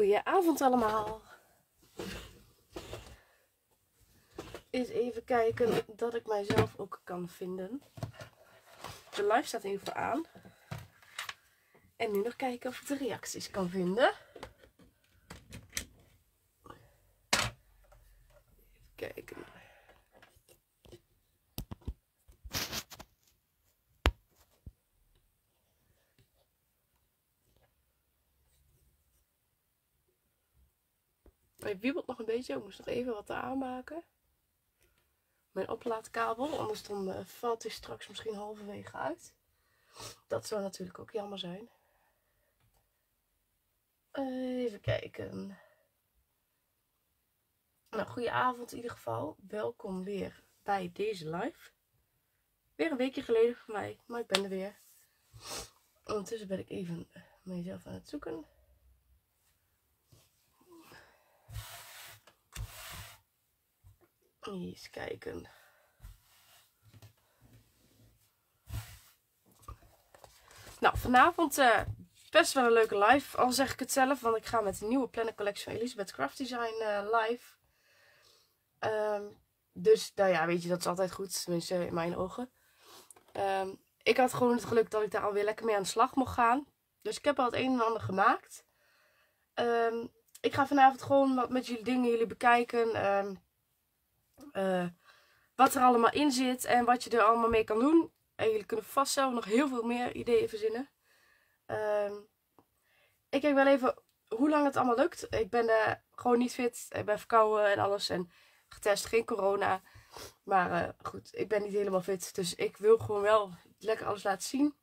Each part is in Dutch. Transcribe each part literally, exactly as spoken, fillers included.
Goedenavond allemaal. Eens even kijken dat ik mijzelf ook kan vinden. De live staat even aan. En nu nog kijken of ik de reacties kan vinden. Even kijken. Hij wiebelt nog een beetje. Ik moest nog even wat aanmaken. Mijn oplaadkabel. Anders dan uh, valt hij straks misschien halverwege uit. Dat zou natuurlijk ook jammer zijn. Uh, even kijken. Nou, goedenavond in ieder geval. Welkom weer bij deze live. Weer een weekje geleden voor mij. Maar ik ben er weer. Ondertussen ben ik even mezelf aan het zoeken. Eens kijken. Nou, vanavond uh, best wel een leuke live. Al zeg ik het zelf, want ik ga met de nieuwe planner collectie van Elizabeth Craft Design uh, live. Um, dus, nou ja, weet je, dat is altijd goed. Tenminste, in mijn ogen. Um, ik had gewoon het geluk dat ik daar alweer lekker mee aan de slag mocht gaan. Dus ik heb al het een en ander gemaakt. Um, ik ga vanavond gewoon wat met jullie dingen jullie bekijken. Um, Uh, wat er allemaal in zit en wat je er allemaal mee kan doen. En jullie kunnen vast zelf nog heel veel meer ideeën verzinnen. Uh, ik kijk wel even hoe lang het allemaal lukt. Ik ben uh, gewoon niet fit. Ik ben verkouden en alles. En getest, geen corona. Maar uh, goed, ik ben niet helemaal fit. Dus ik wil gewoon wel lekker alles laten zien.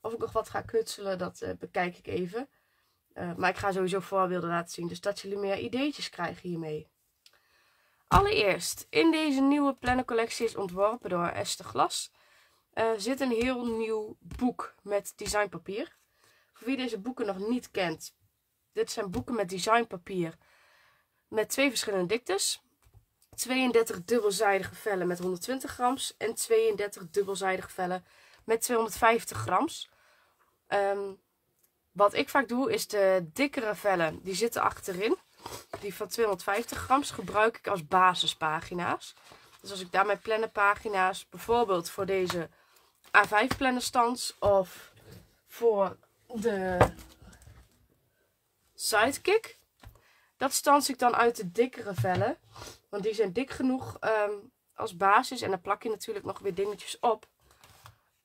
Of ik nog wat ga knutselen, dat uh, bekijk ik even. Uh, maar ik ga sowieso voorbeelden laten zien. Dus dat jullie meer ideetjes krijgen hiermee. Allereerst, in deze nieuwe plannercollectie is ontworpen door Esther Glas, uh, zit een heel nieuw boek met designpapier. Voor wie deze boeken nog niet kent, dit zijn boeken met designpapier met twee verschillende diktes. tweeëndertig dubbelzijdige vellen met honderdtwintig grams en tweeëndertig dubbelzijdige vellen met tweehonderdvijftig grams. Um, wat ik vaak doe is de dikkere vellen, die zitten achterin. Die van tweehonderdvijftig grams gebruik ik als basispagina's. Dus als ik daar mijn plannenpagina's, bijvoorbeeld voor deze A vijf plannenstands of voor de sidekick, dat stans ik dan uit de dikkere vellen. Want die zijn dik genoeg um, als basis en dan plak je natuurlijk nog weer dingetjes op.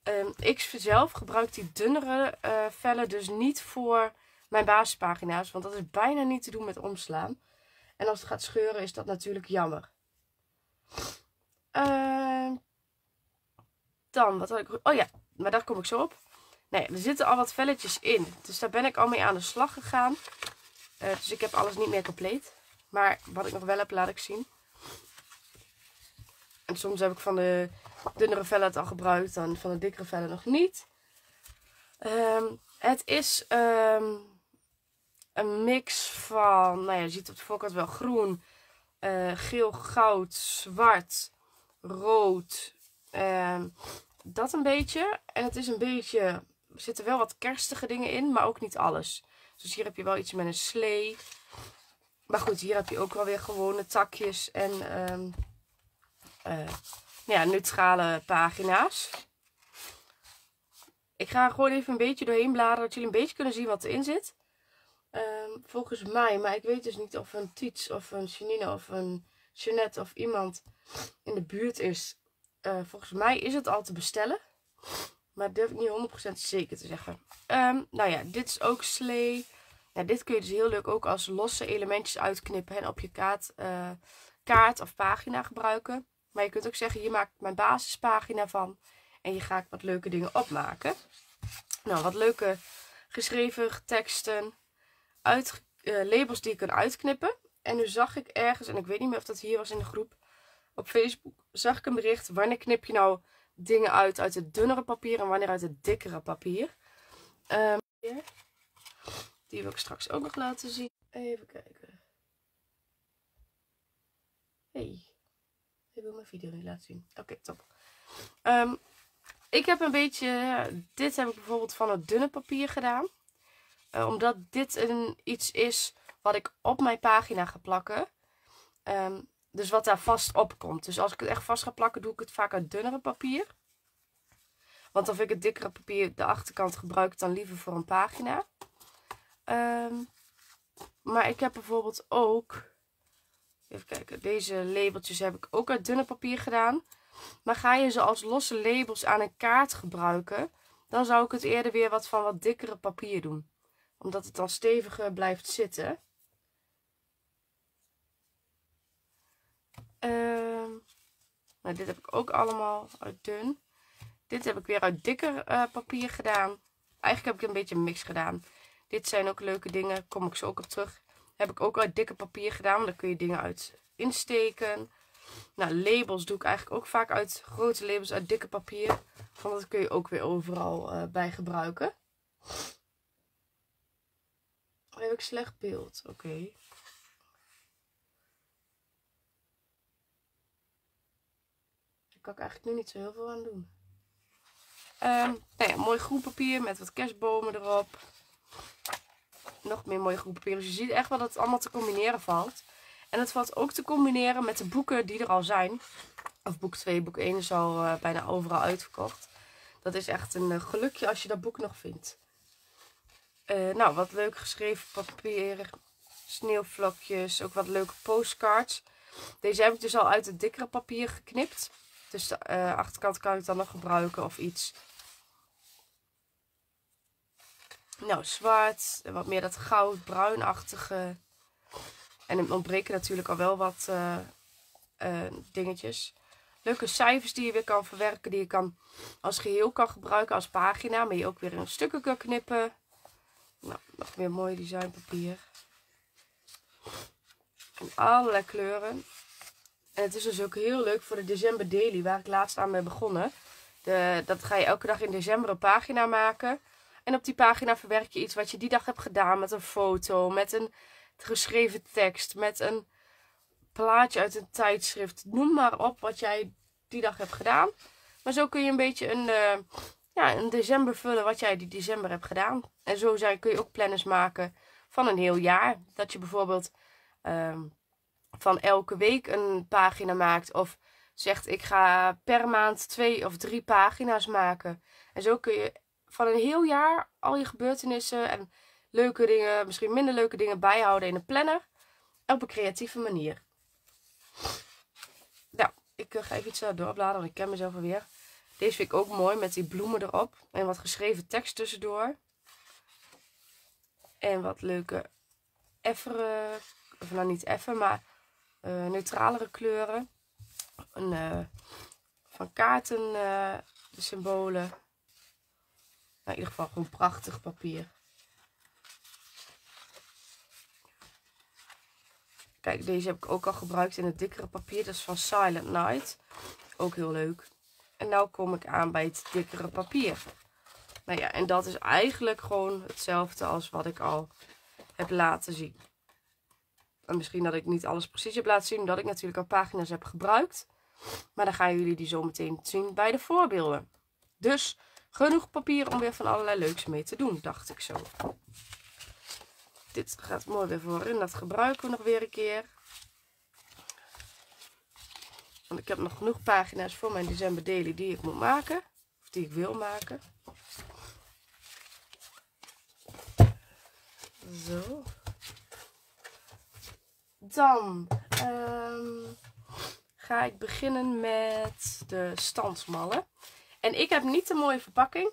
Um, ik zelf gebruik die dunnere uh, vellen dus niet voor mijn basispagina's, want dat is bijna niet te doen met omslaan. En als het gaat scheuren is dat natuurlijk jammer. Uh, dan, wat had ik... Oh ja, maar daar kom ik zo op. Nee, er zitten al wat velletjes in. Dus daar ben ik al mee aan de slag gegaan. Uh, dus ik heb alles niet meer compleet. Maar wat ik nog wel heb, laat ik zien. En soms heb ik van de dunnere vellen het al gebruikt, dan van de dikkere vellen nog niet. Ehm... Um, Het is um, een mix van, nou ja, je ziet op de voorkant wel groen, uh, geel, goud, zwart, rood. Uh, dat een beetje. En het is een beetje, er zitten wel wat kerstige dingen in, maar ook niet alles. Dus hier heb je wel iets met een slee. Maar goed, hier heb je ook wel weer gewone takjes en um, uh, ja, neutrale pagina's. Ik ga gewoon even een beetje doorheen bladeren, dat jullie een beetje kunnen zien wat erin zit. Um, volgens mij, maar ik weet dus niet of een Tiets of een Janine of een Jeanette of iemand in de buurt is. Uh, volgens mij is het al te bestellen. Maar durf ik niet honderd procent zeker te zeggen. Um, nou ja, dit is ook slee. Ja, dit kun je dus heel leuk ook als losse elementjes uitknippen en op je kaart, uh, kaart of pagina gebruiken. Maar je kunt ook zeggen, hier maak ik mijn basispagina van. En hier ga ik wat leuke dingen opmaken. Nou, wat leuke geschreven teksten. Uit, uh, labels die je kunt uitknippen. En nu zag ik ergens, en ik weet niet meer of dat hier was in de groep. Op Facebook zag ik een bericht. Wanneer knip je nou dingen uit uit het dunnere papier en wanneer uit het dikkere papier. Um, die wil ik straks ook nog laten zien. Even kijken. Hey. Ik wil mijn video niet laten zien. Oké, okay, top. Um, Ik heb een beetje, dit heb ik bijvoorbeeld van het dunne papier gedaan. Uh, omdat dit een, iets is wat ik op mijn pagina ga plakken. Um, dus wat daar vast op komt. Dus als ik het echt vast ga plakken, doe ik het vaak uit dunnere papier. Want dan vind ik het dikkere papier, de achterkant, gebruik ik dan liever voor een pagina. Um, maar ik heb bijvoorbeeld ook... Even kijken, deze labeltjes heb ik ook uit dunne papier gedaan. Maar ga je ze als losse labels aan een kaart gebruiken, dan zou ik het eerder weer wat van wat dikkere papier doen. Omdat het dan steviger blijft zitten. Uh, nou, dit heb ik ook allemaal uit dun. Dit heb ik weer uit dikker uh, papier gedaan. Eigenlijk heb ik een beetje een mix gedaan. Dit zijn ook leuke dingen, kom ik zo ook op terug. Heb ik ook uit dikker papier gedaan, want daar kun je dingen uit insteken. Nou, labels doe ik eigenlijk ook vaak uit grote labels uit dikker papier. Want dat kun je ook weer overal uh, bij gebruiken. Oh, heb ik slecht beeld? Oké. Okay. Daar kan ik eigenlijk nu niet zo heel veel aan doen. Um, nou ja, mooi groen papier met wat kerstbomen erop. Nog meer mooie groen papier. Dus je ziet echt wel dat het allemaal te combineren valt. En het valt ook te combineren met de boeken die er al zijn. Of boek twee, boek één is al uh, bijna overal uitverkocht. Dat is echt een uh, gelukje als je dat boek nog vindt. Uh, nou, wat leuk geschreven papier. Sneeuwvlokjes. Ook wat leuke postcards. Deze heb ik dus al uit het dikkere papier geknipt. Dus de uh, achterkant kan ik dan nog gebruiken of iets. Nou, zwart. En wat meer dat goud, bruinachtige. En het ontbreken natuurlijk al wel wat uh, uh, dingetjes. Leuke cijfers die je weer kan verwerken. Die je kan als geheel kan gebruiken als pagina. Maar je ook weer in stukken kan knippen. Nou, nog weer mooi designpapier. En allerlei kleuren. En het is dus ook heel leuk voor de DecemberDaily, waar ik laatst aan ben begonnen. De, dat ga je elke dag in december een pagina maken. En op die pagina verwerk je iets wat je die dag hebt gedaan. Met een foto, met een geschreven tekst, met een plaatje uit een tijdschrift. Noem maar op wat jij die dag hebt gedaan. Maar zo kun je een beetje een, uh, ja, een december vullen wat jij die december hebt gedaan. En zo zijn, kun je ook planners maken van een heel jaar. Dat je bijvoorbeeld... Uh, van elke week een pagina maakt. Of zegt ik ga per maand twee of drie pagina's maken. En zo kun je van een heel jaar al je gebeurtenissen en leuke dingen, misschien minder leuke dingen bijhouden in een planner. Op een creatieve manier. Nou, ik ga even iets doorbladeren, want ik ken mezelf alweer. Deze vind ik ook mooi met die bloemen erop. En wat geschreven tekst tussendoor. En wat leuke effere, of nou niet effen, maar... Uh, neutralere kleuren. Een, uh, van kaarten uh, de symbolen. Nou, in ieder geval gewoon prachtig papier. Kijk, deze heb ik ook al gebruikt in het dikkere papier. Dat is van Silent Night. Ook heel leuk. En nou kom ik aan bij het dikkere papier. Nou ja, en dat is eigenlijk gewoon hetzelfde als wat ik al heb laten zien. En misschien dat ik niet alles precies heb laten zien, omdat ik natuurlijk al pagina's heb gebruikt. Maar dan gaan jullie die zo meteen zien bij de voorbeelden. Dus genoeg papier om weer van allerlei leuks mee te doen, dacht ik zo. Dit gaat mooi weer voorin, dat gebruiken we nog weer een keer. Want ik heb nog genoeg pagina's voor mijn DecemberDaily die ik moet maken. Of die ik wil maken. Zo. Dan um, ga ik beginnen met de standmallen. En ik heb niet de mooie verpakking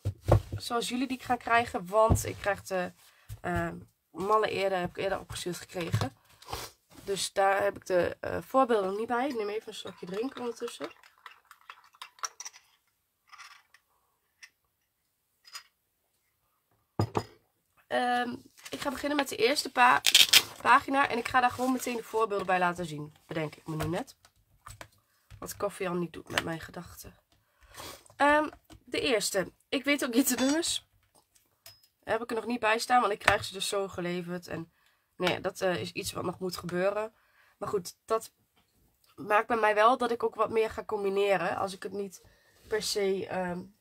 zoals jullie die gaan krijgen. Want ik krijg de uh, mallen eerder, heb ik eerder opgestuurd gekregen. Dus daar heb ik de uh, voorbeelden niet bij. Ik neem even een slokje drinken ondertussen. Um, ik ga beginnen met de eerste paar... pagina. En ik ga daar gewoon meteen de voorbeelden bij laten zien. Bedenk ik me nu net. Wat koffie al niet doet met mijn gedachten. Um, de eerste. Ik weet ook niet de nummers. Daar heb ik er nog niet bij staan. Want ik krijg ze dus zo geleverd. En nee, dat uh, is iets wat nog moet gebeuren. Maar goed, dat maakt bij mij wel dat ik ook wat meer ga combineren. Als ik het niet per se, um,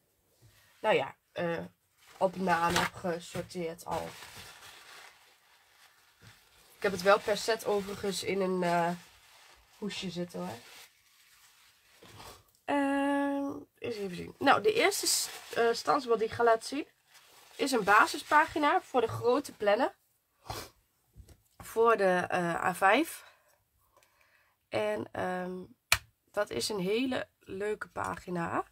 nou ja, uh, op naam heb gesorteerd al. Ik heb het wel per set overigens in een uh, hoesje zitten hoor. Uh, eens even zien. Nou, de eerste uh, standbeeld die ik ga laten zien is een basispagina voor de grote plannen. Voor de uh, A vijf. En um, dat is een hele leuke pagina.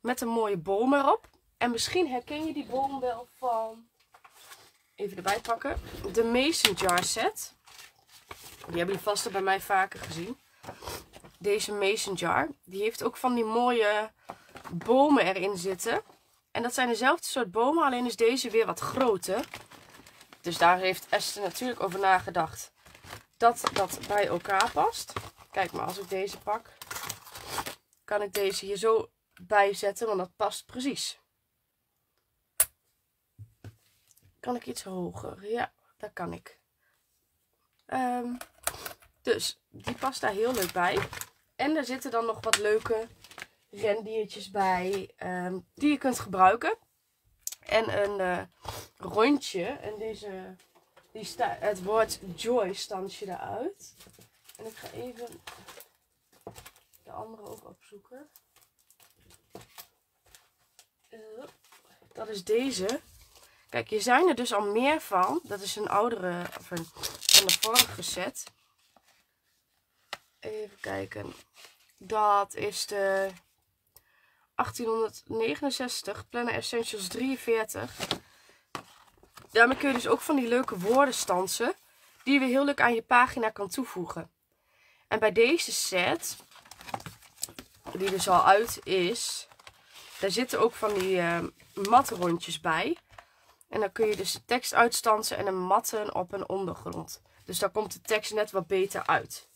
Met een mooie boom erop. En misschien herken je die boom wel van... Even erbij pakken. De Mason Jar Set. Die hebben jullie vast al bij mij vaker gezien. Deze Mason Jar. Die heeft ook van die mooie bomen erin zitten. En dat zijn dezelfde soort bomen. Alleen is deze weer wat groter. Dus daar heeft Esther natuurlijk over nagedacht. Dat dat bij elkaar past. Kijk maar, als ik deze pak. Kan ik deze hier zo bijzetten. Want dat past precies. Kan ik iets hoger? Ja, dat kan ik. Um, dus die past daar heel leuk bij. En er zitten dan nog wat leuke rendiertjes bij. Um, die je kunt gebruiken. En een uh, rondje. En deze, die sta, het woord joy stansje eruit. En ik ga even de andere ook opzoeken. Uh, dat is deze. Kijk, hier zijn er dus al meer van. Dat is een oudere, of een, van de vorige set. Even kijken. Dat is de achttienhonderdnegenenzestig Planner Essentials drieënveertig. Daarmee kun je dus ook van die leuke woorden stansen. Die je weer heel leuk aan je pagina kan toevoegen. En bij deze set, die dus al uit is, daar zitten ook van die uh, matrondjes bij. En dan kun je dus tekst uitstansen en een matten op een ondergrond. Dus daar komt de tekst net wat beter uit.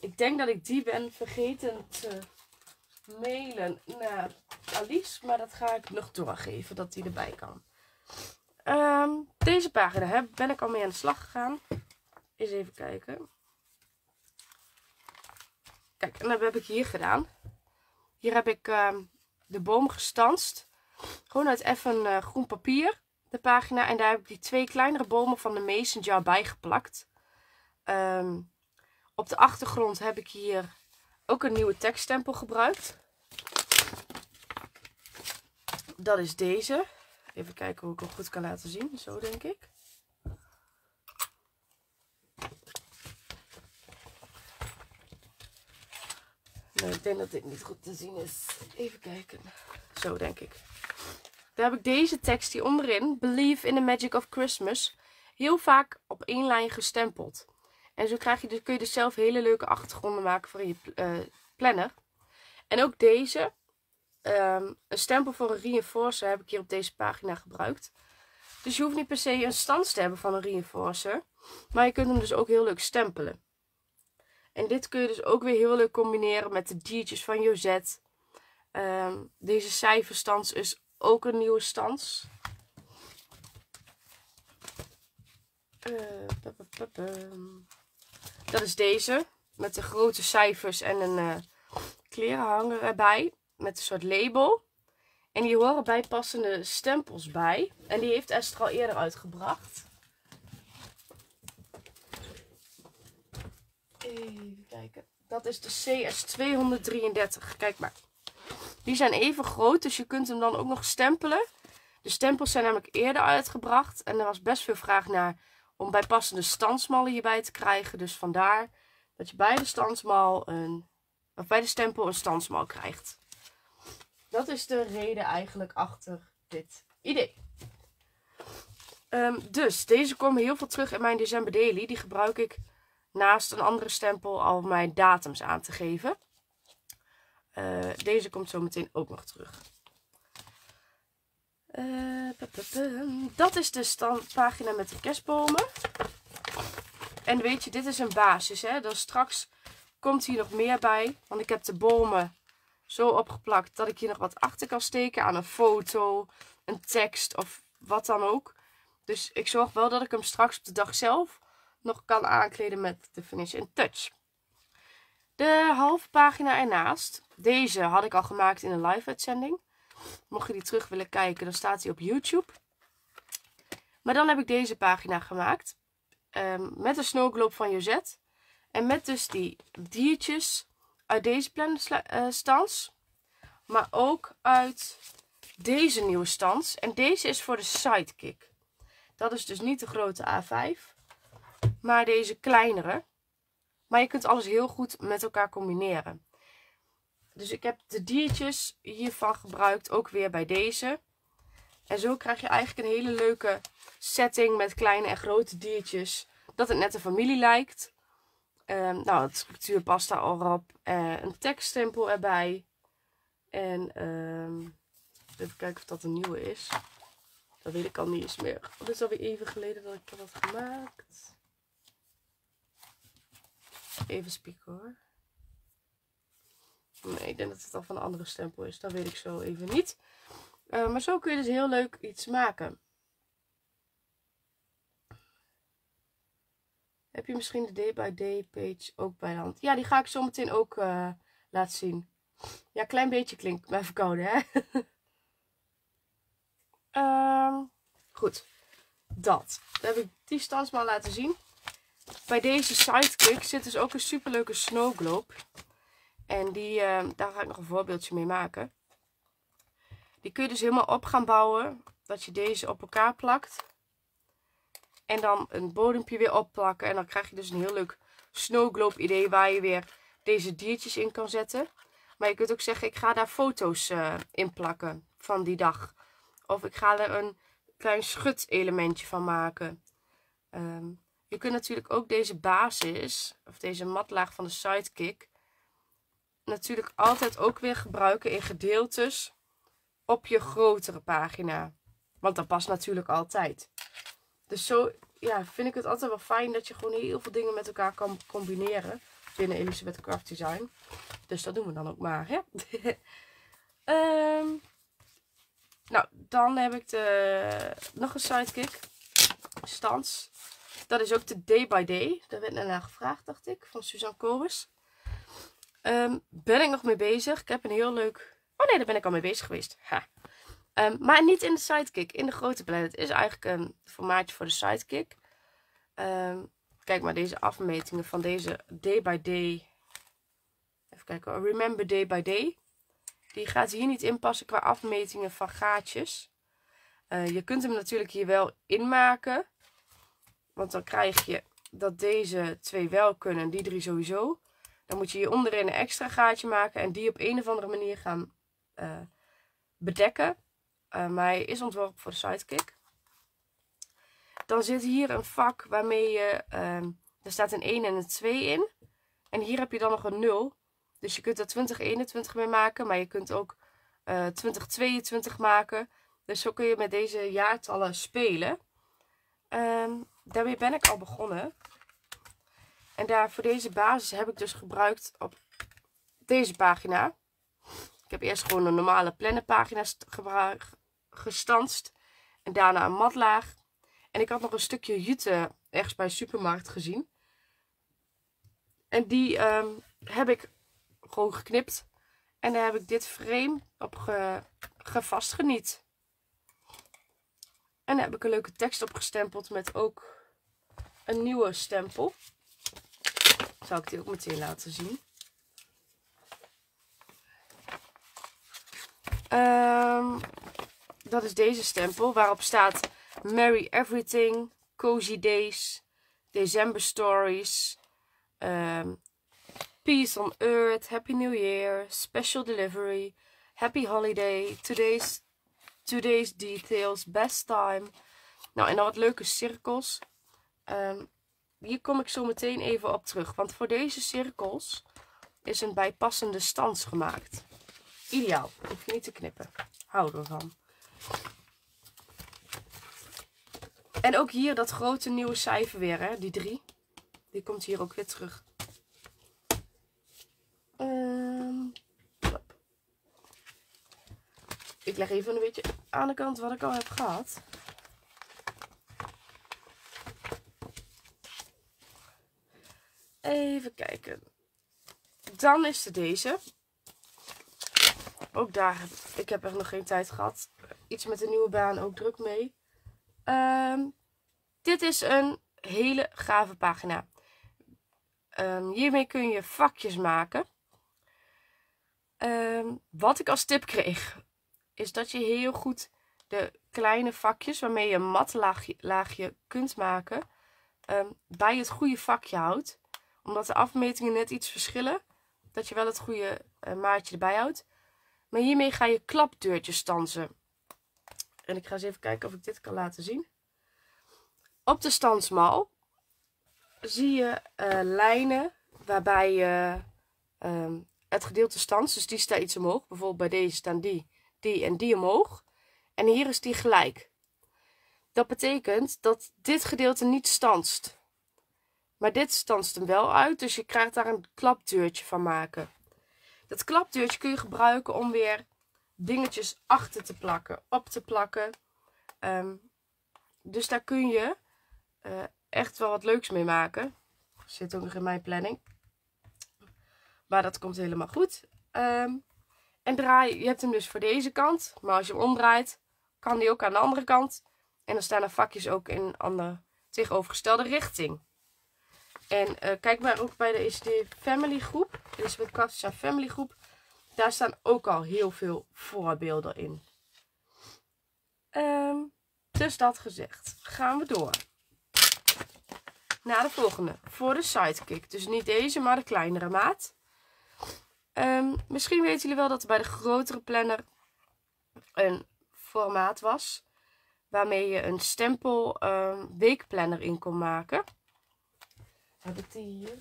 Ik denk dat ik die ben vergeten te mailen naar Alice. Maar dat ga ik nog doorgeven, dat die erbij kan. Um, deze pagina hè, ben ik al mee aan de slag gegaan. Eens even kijken. Kijk, en dat heb ik hier gedaan. Hier heb ik um, de boom gestanst. Gewoon uit even uh, groen papier. De pagina. En daar heb ik die twee kleinere bomen van de Mason Jar bij geplakt. Um, op de achtergrond heb ik hier ook een nieuwe tekststempel gebruikt. Dat is deze. Even kijken hoe ik hem goed kan laten zien. Zo denk ik. Nee, ik denk dat dit niet goed te zien is. Even kijken. Zo denk ik. Daar heb ik deze tekst hier onderin, Believe in the Magic of Christmas, heel vaak op één lijn gestempeld. En zo krijg je dus, kun je dus zelf hele leuke achtergronden maken voor je uh, planner. En ook deze, um, een stempel voor een reinforcer heb ik hier op deze pagina gebruikt. Dus je hoeft niet per se een stans te hebben van een reinforcer, maar je kunt hem dus ook heel leuk stempelen. En dit kun je dus ook weer heel leuk combineren met de diertjes van Jozet. Um, deze cijferstans is ook een nieuwe stans. Uh, bu bu bu bu. Dat is deze. Met de grote cijfers en een uh, klerenhanger erbij. Met een soort label. En hier horen bijpassende stempels bij. En die heeft Esther al eerder uitgebracht. Even kijken. Dat is de C S tweehonderddrieëndertig. Kijk maar. Die zijn even groot, dus je kunt hem dan ook nog stempelen. De stempels zijn namelijk eerder uitgebracht. En er was best veel vraag naar om bijpassende stansmallen hierbij te krijgen. Dus vandaar dat je bij de, stansmal een, of bij de stempel een stansmal krijgt. Dat is de reden eigenlijk achter dit idee. Um, dus, deze komen heel veel terug in mijn DecemberDaily. Die gebruik ik naast een andere stempel al mijn datums aan te geven. Uh, deze komt zo meteen ook nog terug. Uh, pa, pa, pa. Dat is de pagina met de kerstbomen. En weet je, dit is een basis. Hè? Dus straks komt hier nog meer bij. Want ik heb de bomen zo opgeplakt dat ik hier nog wat achter kan steken. Aan een foto, een tekst of wat dan ook. Dus ik zorg wel dat ik hem straks op de dag zelf nog kan aankleden met de finish in touch. De halve pagina ernaast. Deze had ik al gemaakt in een live uitzending. Mocht je die terug willen kijken, dan staat die op YouTube. Maar dan heb ik deze pagina gemaakt. um, met de snow globe van Jozet. En met dus die diertjes uit deze plannerstans. Uh, maar ook uit deze nieuwe stans. En deze is voor de sidekick. Dat is dus niet de grote A vijf. Maar deze kleinere. Maar je kunt alles heel goed met elkaar combineren. Dus ik heb de diertjes hiervan gebruikt. Ook weer bij deze. En zo krijg je eigenlijk een hele leuke setting met kleine en grote diertjes. Dat het net een familie lijkt. Um, nou, het structuur past daar al op. Uh, een tekststempel erbij. En um, even kijken of dat een nieuwe is. Dat weet ik al niet eens meer. Het is alweer even geleden dat ik dat had gemaakt. Even spieken hoor. Nee, ik denk dat het al van een andere stempel is. Dat weet ik zo even niet. Uh, maar zo kun je dus heel leuk iets maken. Heb je misschien de day-by-day page ook bij de hand? Ja, die ga ik zo meteen ook uh, laten zien. Ja, klein beetje klinkt bij verkouden, hè? um, goed, dat. Dan heb ik die stans maar laten zien. Bij deze sidekick zit dus ook een superleuke snow globe. En die, uh, daar ga ik nog een voorbeeldje mee maken. Die kun je dus helemaal op gaan bouwen. Dat je deze op elkaar plakt. En dan een bodempje weer opplakken. En dan krijg je dus een heel leuk snow globe idee. Waar je weer deze diertjes in kan zetten. Maar je kunt ook zeggen. Ik ga daar foto's uh, in plakken. Van die dag. Of ik ga er een klein schut elementje van maken. Um, je kunt natuurlijk ook deze basis. Of deze matlaag van de sidekick. Natuurlijk altijd ook weer gebruiken in gedeeltes. Op je grotere pagina. Want dat past natuurlijk altijd. Dus zo ja, vind ik het altijd wel fijn dat je gewoon heel veel dingen met elkaar kan combineren. Binnen Elizabeth Craft Design. Dus dat doen we dan ook maar. Hè? um, nou, dan heb ik de, nog een sidekick. Stans. Dat is ook de Day by Day. Daar werd daarna gevraagd, dacht ik. Van Suzanne Kobus. Um, ben ik nog mee bezig. Ik heb een heel leuk... Oh nee, daar ben ik al mee bezig geweest. Ha. Um, maar niet in de sidekick. In de grote planner. Het is eigenlijk een formaatje voor de sidekick. Um, kijk maar deze afmetingen van deze day by day. Even kijken. Remember day by day. Die gaat hier niet inpassen qua afmetingen van gaatjes. Uh, je kunt hem natuurlijk hier wel inmaken. Want dan krijg je dat deze twee wel kunnen. En die drie sowieso. Dan moet je hier onderin een extra gaatje maken. En die op een of andere manier gaan uh, bedekken. Uh, maar hij is ontworpen voor de sidekick. Dan zit hier een vak waarmee je... Uh, er staat een één en een twee in. En hier heb je dan nog een nul. Dus je kunt er twintig eenentwintig mee maken. Maar je kunt ook uh, twintig tweeëntwintig maken. Dus zo kun je met deze jaartallen spelen. Um, daarmee ben ik al begonnen. En daar voor deze basis heb ik dus gebruikt op deze pagina. Ik heb eerst gewoon een normale plannenpagina gestanst. En daarna een matlaag. En ik had nog een stukje jute ergens bij de supermarkt gezien. En die um, heb ik gewoon geknipt. En daar heb ik dit frame op ge, ge vastgeniet. En daar heb ik een leuke tekst op gestempeld met ook een nieuwe stempel. Zal ik die ook meteen laten zien. Um, dat is deze stempel. Waarop staat Merry Everything. Cozy Days. December Stories. Um, Peace on Earth. Happy New Year. Special Delivery. Happy Holiday. Today's, today's Details. Best Time. Nou, en dan wat leuke cirkels. Um, Hier kom ik zo meteen even op terug. Want voor deze cirkels is een bijpassende stans gemaakt. Ideaal. Hoef je niet te knippen. Houden we van. En ook hier dat grote nieuwe cijfer weer. Hè? Die drie. Die komt hier ook weer terug. Um, ik leg even een beetje aan de kant wat ik al heb gehad. Even kijken. Dan is er deze. Ook daar heb ik, ik heb echt nog geen tijd gehad. Iets met een nieuwe baan, ook druk mee. Um, dit is een hele gave pagina. Um, hiermee kun je vakjes maken. Um, wat ik als tip kreeg, is dat je heel goed de kleine vakjes waarmee je een mat laagje, laagje kunt maken, um, bij het goede vakje houdt. Omdat de afmetingen net iets verschillen, dat je wel het goede uh, maatje erbij houdt. Maar hiermee ga je klapdeurtjes stansen. En ik ga eens even kijken of ik dit kan laten zien. Op de stansmal zie je uh, lijnen waarbij je uh, um, het gedeelte stans, dus die staat iets omhoog. Bijvoorbeeld bij deze staan die, die en die omhoog. En hier is die gelijk. Dat betekent dat dit gedeelte niet stanst. Maar dit stanst hem wel uit, dus je krijgt daar een klapdeurtje van maken. Dat klapdeurtje kun je gebruiken om weer dingetjes achter te plakken, op te plakken. Um, dus daar kun je uh, echt wel wat leuks mee maken. Zit ook nog in mijn planning. Maar dat komt helemaal goed. Um, en draai, je hebt hem dus voor deze kant. Maar als je hem omdraait, kan die ook aan de andere kant. En dan staan er vakjes ook in een andere tegenovergestelde richting. En uh, kijk maar ook bij de E C D Family Groep. Elizabeth Craft Design Family Groep. Daar staan ook al heel veel voorbeelden in. Um, dus dat gezegd, gaan we door naar de volgende. Voor de sidekick. Dus niet deze, maar de kleinere maat. Um, misschien weten jullie wel dat er bij de grotere planner een formaat was. Waarmee je een stempel um, weekplanner in kon maken. Heb ik die hier?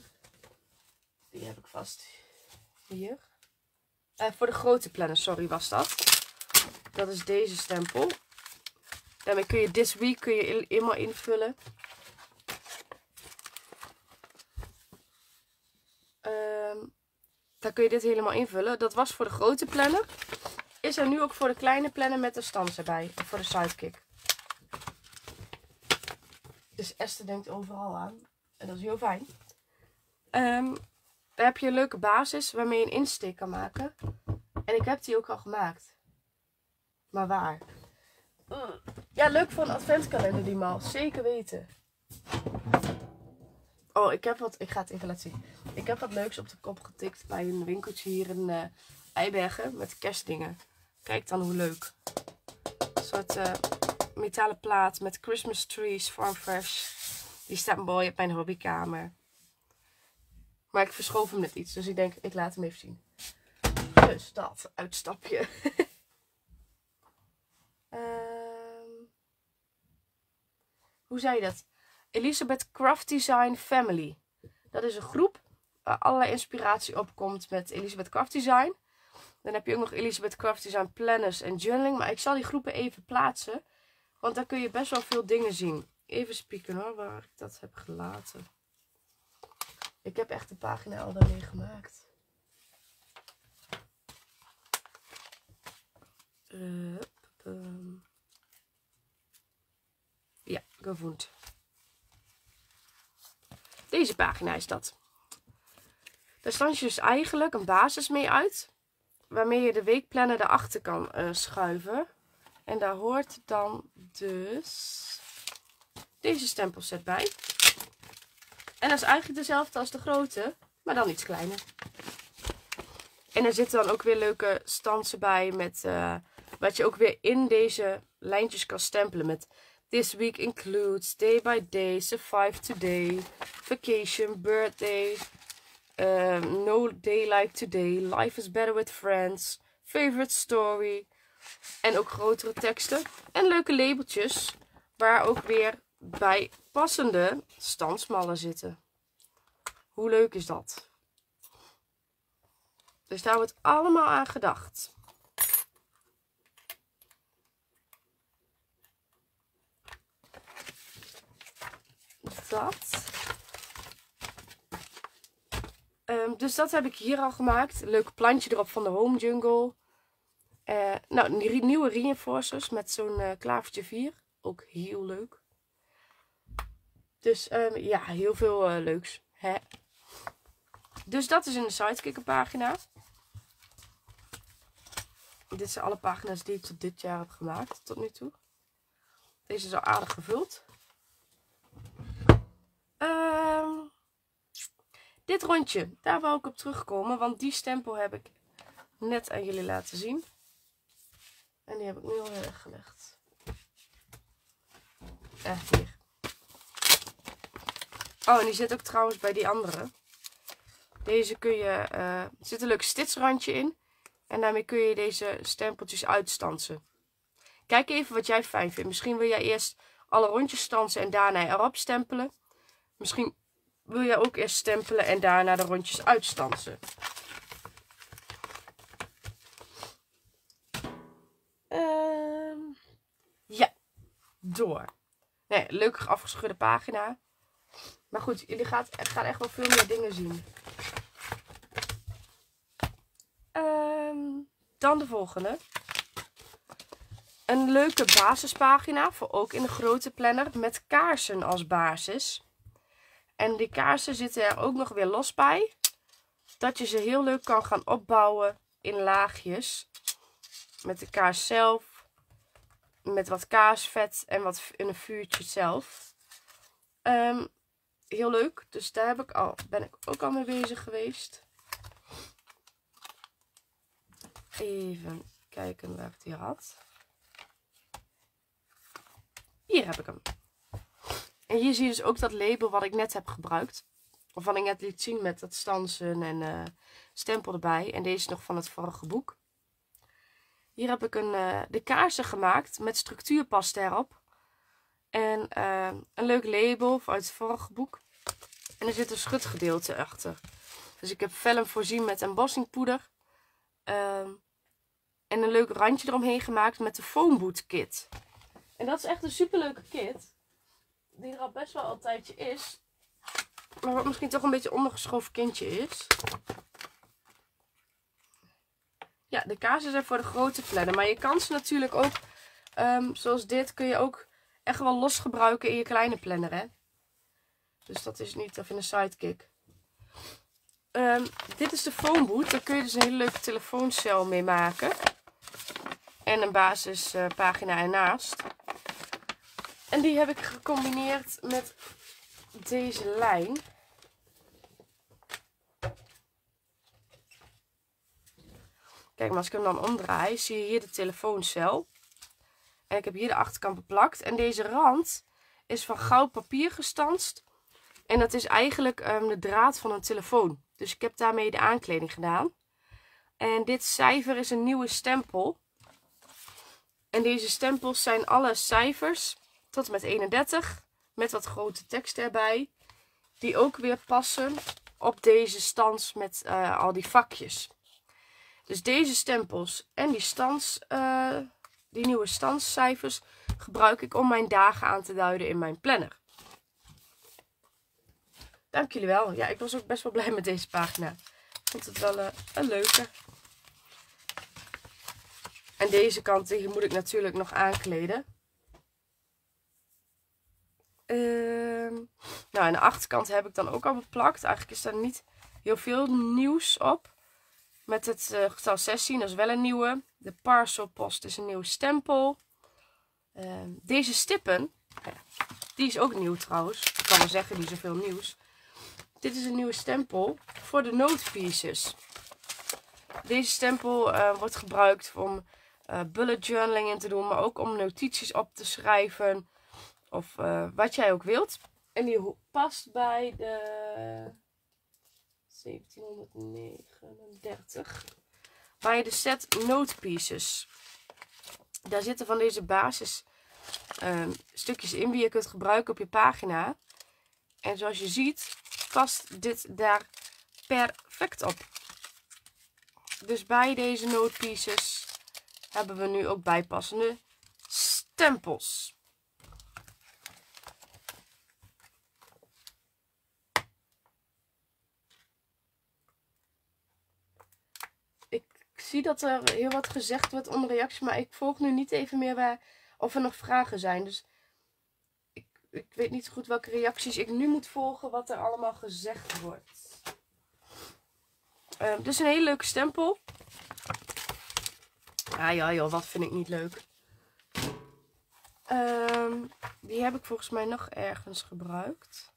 Die heb ik vast hier. Uh, voor de grote planner, sorry, was dat. Dat is deze stempel. Daarmee kun je this week kun je helemaal invullen. Um, daar kun je dit helemaal invullen. Dat was voor de grote planner. Is er nu ook voor de kleine planner met de stans erbij. Of voor de sidekick. Dus Esther denkt overal aan. En dat is heel fijn. Um, daar heb je een leuke basis waarmee je een insteek kan maken. En ik heb die ook al gemaakt. Maar waar? Uh, ja, leuk voor een adventkalender die maal. Zeker weten. Oh, ik heb wat... Ik ga het even laten zien. Ik heb wat leuks op de kop getikt bij een winkeltje hier in uh, Eibergen. Met kerstdingen. Kijk dan hoe leuk. Een soort uh, metalen plaat met Christmas trees, farm fresh. Die staat mooi op mijn hobbykamer. Maar ik verschoof hem net iets. Dus ik denk, ik laat hem even zien. Dus dat uitstapje. um, hoe zei je dat? Elizabeth Craft Design Family. Dat is een groep waar allerlei inspiratie opkomt met Elizabeth Craft Design. Dan heb je ook nog Elizabeth Craft Design Planners en Journaling. Maar ik zal die groepen even plaatsen. Want daar kun je best wel veel dingen zien. Even spieken hoor, waar ik dat heb gelaten. Ik heb echt de pagina al daarmee gemaakt. Uh, um. Ja, gevoeld. Deze pagina is dat. Daar stans je dus eigenlijk een basis mee uit. Waarmee je de weekplanner erachter kan uh, schuiven. En daar hoort dan dus... deze stempelset bij. En dat is eigenlijk dezelfde als de grote, maar dan iets kleiner. En er zitten dan ook weer leuke stansen bij. Met, uh, wat je ook weer in deze lijntjes kan stempelen. Met this week includes, day by day, survive today, vacation, birthday, uh, no day like today, life is better with friends, favorite story. En ook grotere teksten. En leuke labeltjes. Waar ook weer... bij passende stansmallen zitten. Hoe leuk is dat? Dus daar wordt allemaal aan gedacht. Dat. Um, dus dat heb ik hier al gemaakt. Leuk plantje erop van de Home Jungle. Uh, nou, die nieuwe reinforcers met zo'n uh, klavertje vier. Ook heel leuk. Dus um, ja, heel veel uh, leuks. Hè? Dus dat is in de sidekicker pagina. Dit zijn alle pagina's die ik tot dit jaar heb gemaakt. Tot nu toe. Deze is al aardig gevuld. Uh, dit rondje, daar wou ik op terugkomen, want die stempel heb ik net aan jullie laten zien. En die heb ik nu al heel erg gelegd. Eh, hier. Oh, en die zit ook trouwens bij die andere. Deze kun je, uh, er zit een leuk stitsrandje in. En daarmee kun je deze stempeltjes uitstansen. Kijk even wat jij fijn vindt. Misschien wil jij eerst alle rondjes stansen en daarna erop stempelen. Misschien wil jij ook eerst stempelen en daarna de rondjes uitstansen. Uh, ja, door. Nee, leuk afgeschudde pagina. Maar goed, jullie gaan, gaan echt wel veel meer dingen zien. Um, dan de volgende. Een leuke basispagina, voor ook in de grote planner, met kaarsen als basis. En die kaarsen zitten er ook nog weer los bij. Dat je ze heel leuk kan gaan opbouwen in laagjes. Met de kaars zelf, met wat kaarsvet en wat in een vuurtje zelf. Um, heel leuk, dus daar heb ik al, ben ik ook al mee bezig geweest. Even kijken waar ik die had. Hier heb ik hem. En hier zie je dus ook dat label wat ik net heb gebruikt. Of wat ik net liet zien met dat stansen en uh, stempel erbij. En deze is nog van het vorige boek. Hier heb ik een, uh, de kaarsen gemaakt met structuurpasta erop. En uh, een leuk label uit het vorige boek. En er zit een schutgedeelte achter. Dus ik heb vellum voorzien met embossingpoeder. Uh, en een leuk randje eromheen gemaakt met de foamboot kit. En dat is echt een superleuke kit. Die er al best wel een tijdje is. Maar wat misschien toch een beetje ondergeschoven kindje is. Ja, de kaarsen zijn voor de grote plannen. Maar je kan ze natuurlijk ook, um, zoals dit, kun je ook echt wel los gebruiken in je kleine planner, hè? Dus dat is niet, of in een sidekick. Um, dit is de foamboot. Daar kun je dus een hele leuke telefooncel mee maken. En een basispagina uh, ernaast. En die heb ik gecombineerd met deze lijn. Kijk, maar als ik hem dan omdraai, zie je hier de telefooncel. En ik heb hier de achterkant beplakt. En deze rand is van goud papier gestanst. En dat is eigenlijk um, de draad van een telefoon. Dus ik heb daarmee de aankleding gedaan. En dit cijfer is een nieuwe stempel. En deze stempels zijn alle cijfers tot en met eenendertig. Met wat grote tekst erbij. Die ook weer passen op deze stans met uh, al die vakjes. Dus deze stempels en die, stans, uh, die nieuwe stanscijfers gebruik ik om mijn dagen aan te duiden in mijn planner. Dank jullie wel. Ja, ik was ook best wel blij met deze pagina. Ik vond het wel uh, een leuke. En deze kant die moet ik natuurlijk nog aankleden. Uh, nou, en de achterkant heb ik dan ook al beplakt. Eigenlijk is daar niet heel veel nieuws op. Met het uh, getal zestien, dat is wel een nieuwe. De parcelpost is een nieuwe stempel. Uh, deze stippen, die is ook nieuw trouwens. Ik kan wel zeggen, die is zoveel nieuws. Dit is een nieuwe stempel voor de notepieces. Deze stempel uh, wordt gebruikt om uh, bullet journaling in te doen. Maar ook om notities op te schrijven. Of uh, wat jij ook wilt. En die past bij de zeventienhonderdnegenendertig. Bij de set notepieces. Daar zitten van deze basis uh, stukjes in die je kunt gebruiken op je pagina. En zoals je ziet past dit daar perfect op. Dus bij deze notepieces hebben we nu ook bijpassende stempels. Ik zie dat er heel wat gezegd wordt onder reacties, maar ik volg nu niet even meer waar, of er nog vragen zijn. Dus ik, ik weet niet goed welke reacties ik nu moet volgen, wat er allemaal gezegd wordt. Uh, dus een hele leuke stempel. Ah ja joh, wat vind ik niet leuk. Um, die heb ik volgens mij nog ergens gebruikt.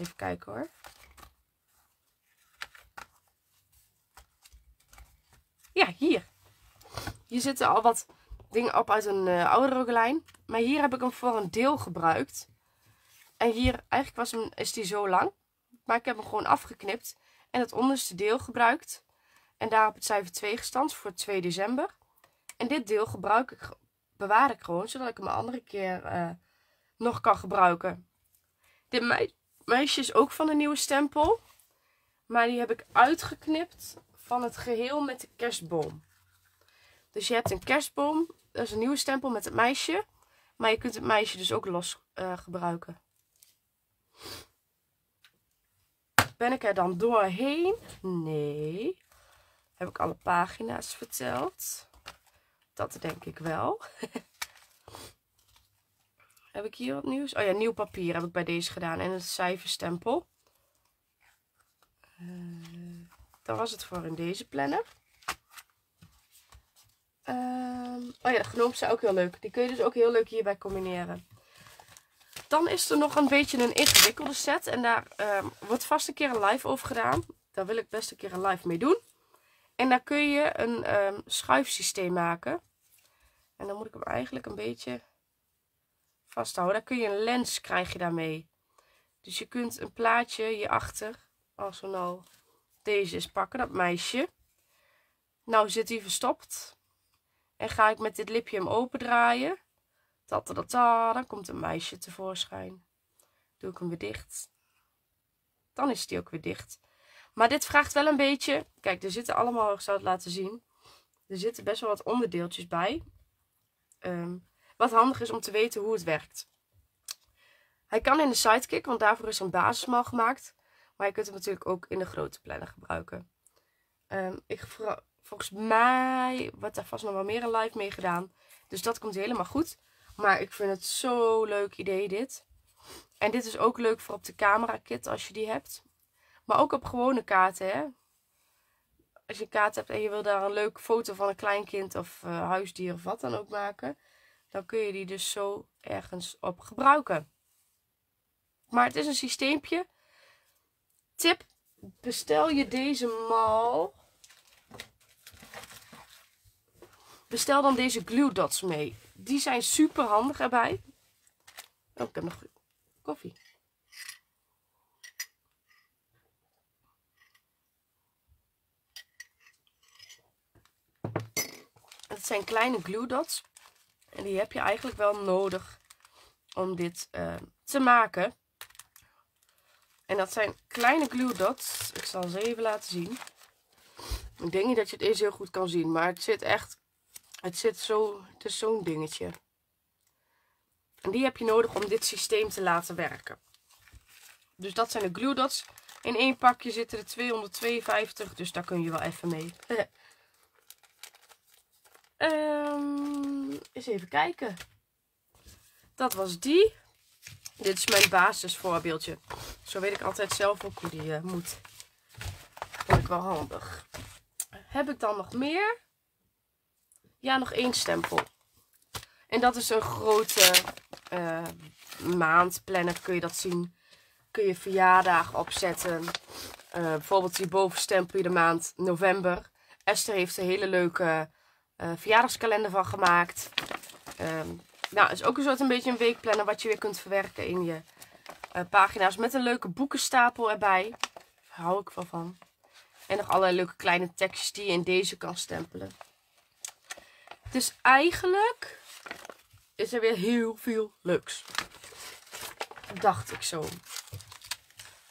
Even kijken hoor. Ja, hier. Hier zitten al wat dingen op uit een uh, oude rogelijn. Maar hier heb ik hem voor een deel gebruikt. En hier, eigenlijk was hem, is die zo lang. Maar ik heb hem gewoon afgeknipt. En het onderste deel gebruikt. En daar op het cijfer twee gestanst voor twee december. En dit deel gebruik ik, bewaar ik gewoon. Zodat ik hem een andere keer uh, nog kan gebruiken. Dit mei meisje is ook van de nieuwe stempel. Maar die heb ik uitgeknipt van het geheel met de kerstboom. Dus je hebt een kerstboom. Dat is een nieuwe stempel met het meisje. Maar je kunt het meisje dus ook los uh, gebruiken. Ben ik er dan doorheen? Nee. Heb ik alle pagina's verteld? Dat denk ik wel. Heb ik hier wat nieuws? Oh ja, nieuw papier heb ik bij deze gedaan. En het cijferstempel. Uh, dat was het voor in deze planner. Um, oh ja, de gnomes zijn ook heel leuk. Die kun je dus ook heel leuk hierbij combineren. Dan is er nog een beetje een ingewikkelde set. En daar um, wordt vast een keer een live over gedaan. Daar wil ik best een keer een live mee doen. En daar kun je een um, schuifsysteem maken. En dan moet ik hem eigenlijk een beetje vasthouden. Daar kun je een lens krijg je daarmee. Dus je kunt een plaatje hierachter. Als we nou deze eens pakken, dat meisje. Nou zit hij verstopt. En ga ik met dit lipje hem opendraaien. Tatatata, dan komt een meisje tevoorschijn. Doe ik hem weer dicht. Dan is die ook weer dicht. Maar dit vraagt wel een beetje... Kijk, er zitten allemaal, ik zal het laten zien. Er zitten best wel wat onderdeeltjes bij. Um, wat handig is om te weten hoe het werkt. Hij kan in de sidekick, want daarvoor is een basismaal gemaakt. Maar je kunt hem natuurlijk ook in de grote planner gebruiken. Um, ik Volgens mij wordt daar vast nog wel meer een live mee gedaan. Dus dat komt helemaal goed. Maar ik vind het zo'n leuk idee dit. En dit is ook leuk voor op de camera kit als je die hebt. Maar ook op gewone kaarten. Hè? Als je een kaart hebt en je wil daar een leuke foto van een kleinkind of uh, huisdier of wat dan ook maken. Dan kun je die dus zo ergens op gebruiken. Maar het is een systeempje. Tip, bestel je deze mal... Bestel dan deze glue dots mee. Die zijn super handig erbij. Oh, ik heb nog koffie. Het zijn kleine glue dots. En die heb je eigenlijk wel nodig om dit uh, te maken. En dat zijn kleine glue dots. Ik zal ze even laten zien. Ik denk niet dat je het eens heel goed kan zien. Maar het zit echt... Het zit zo, het is zo'n dingetje. En die heb je nodig om dit systeem te laten werken. Dus dat zijn de glue dots. In één pakje zitten er tweehonderdtweeënvijftig. Dus daar kun je wel even mee. um, eens even kijken. Dat was die. Dit is mijn basisvoorbeeldje. Zo weet ik altijd zelf ook hoe die uh, moet. Vond ik wel handig. Heb ik dan nog meer? Ja, nog één stempel. En dat is een grote uh, maandplanner. Kun je dat zien. Kun je verjaardag opzetten. Uh, bijvoorbeeld hierboven stempel je de maand november. Esther heeft een hele leuke uh, verjaardagskalender van gemaakt. Um, nou, is ook een soort een beetje een weekplanner. Wat je weer kunt verwerken in je uh, pagina's. Met een leuke boekenstapel erbij. Daar hou ik wel van. En nog allerlei leuke kleine tekstjes die je in deze kan stempelen. Dus eigenlijk is er weer heel veel leuks. Dacht ik zo.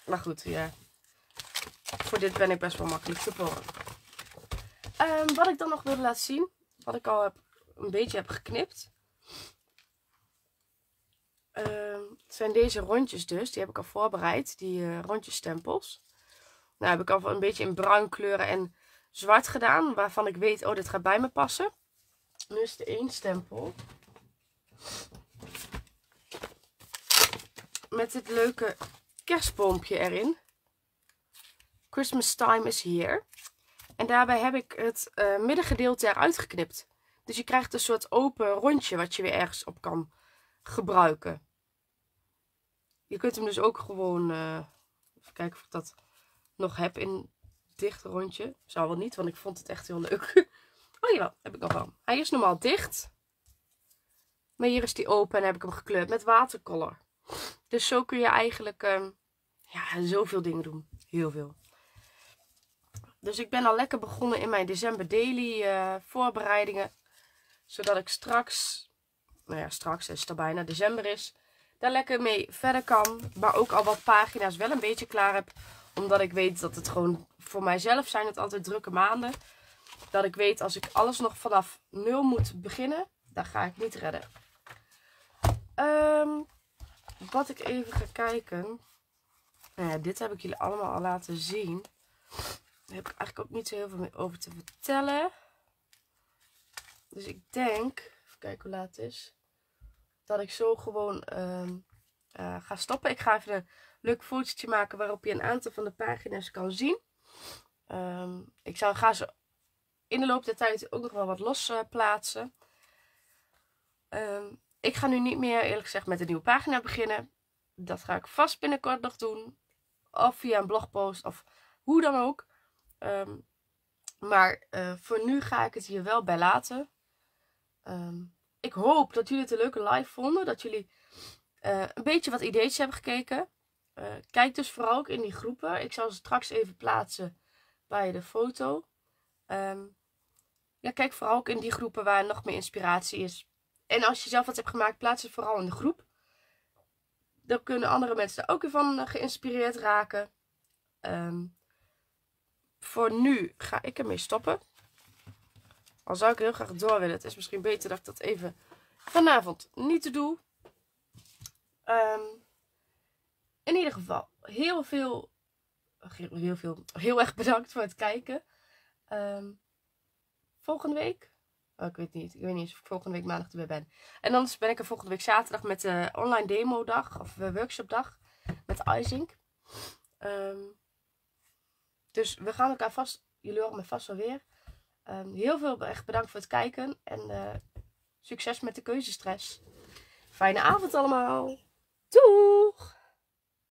Maar goed, ja. Voor dit ben ik best wel makkelijk te volgen. Um, wat ik dan nog wil laten zien. Wat ik al heb, een beetje heb geknipt. Um, het zijn deze rondjes dus. Die heb ik al voorbereid. Die uh, rondjesstempels. Nou heb ik al een beetje in bruin kleuren en zwart gedaan. Waarvan ik weet, oh dit gaat bij me passen. Nu is de één stempel. Met dit leuke kerstboompje erin. Christmas time is here. En daarbij heb ik het uh, middengedeelte eruit geknipt. Dus je krijgt een soort open rondje wat je weer ergens op kan gebruiken. Je kunt hem dus ook gewoon uh, kijken of ik dat nog heb in dicht rondje. Zou wel niet, want ik vond het echt heel leuk. Oh jawel, heb ik nog wel. Hij is normaal dicht. Maar hier is die open en heb ik hem gekleurd met watercolor. Dus zo kun je eigenlijk um, ja, zoveel dingen doen. Heel veel. Dus ik ben al lekker begonnen in mijn DecemberDaily uh, voorbereidingen. Zodat ik straks, nou ja, straks is het al bijna december is, daar lekker mee verder kan. Maar ook al wat pagina's wel een beetje klaar heb. Omdat ik weet dat het gewoon voor mijzelf zijn het altijd drukke maanden. Dat ik weet als ik alles nog vanaf nul moet beginnen, dan ga ik niet redden. Um, wat ik even ga kijken. Nou ja, dit heb ik jullie allemaal al laten zien. Daar heb ik eigenlijk ook niet zo heel veel meer over te vertellen. Dus ik denk, even kijken hoe laat het is, dat ik zo gewoon um, uh, ga stoppen. Ik ga even een leuk fotootje maken waarop je een aantal van de pagina's kan zien. Um, ik zou, ga ze in de loop der tijd ook nog wel wat los uh, plaatsen. Um, ik ga nu niet meer, eerlijk gezegd, met een nieuwe pagina beginnen. Dat ga ik vast binnenkort nog doen. Of via een blogpost of hoe dan ook. Um, maar uh, voor nu ga ik het hier wel bij laten. Um, ik hoop dat jullie het een leuke live vonden. Dat jullie uh, een beetje wat ideetjes hebben gekeken. Uh, kijk dus vooral ook in die groepen. Ik zal ze straks even plaatsen bij de foto. Um, ja, kijk vooral ook in die groepen waar nog meer inspiratie is. En als je zelf wat hebt gemaakt, plaats het vooral in de groep. Dan kunnen andere mensen daar ook weer van geïnspireerd raken. Um, voor nu ga ik ermee stoppen. Al zou ik heel graag door willen. Het is misschien beter dat ik dat even vanavond niet doe. Um, in ieder geval, heel veel, heel veel, heel erg bedankt voor het kijken. Um, volgende week... Oh, ik weet niet. Ik weet niet eens of ik volgende week maandag erbij ben. En anders ben ik er volgende week zaterdag met de online demo dag. Of workshopdag. Met IZINK. Um, dus we gaan elkaar vast. Jullie horen me vast wel weer. Um, heel veel echt bedankt voor het kijken. En uh, succes met de keuzestress. Fijne avond allemaal. Doei!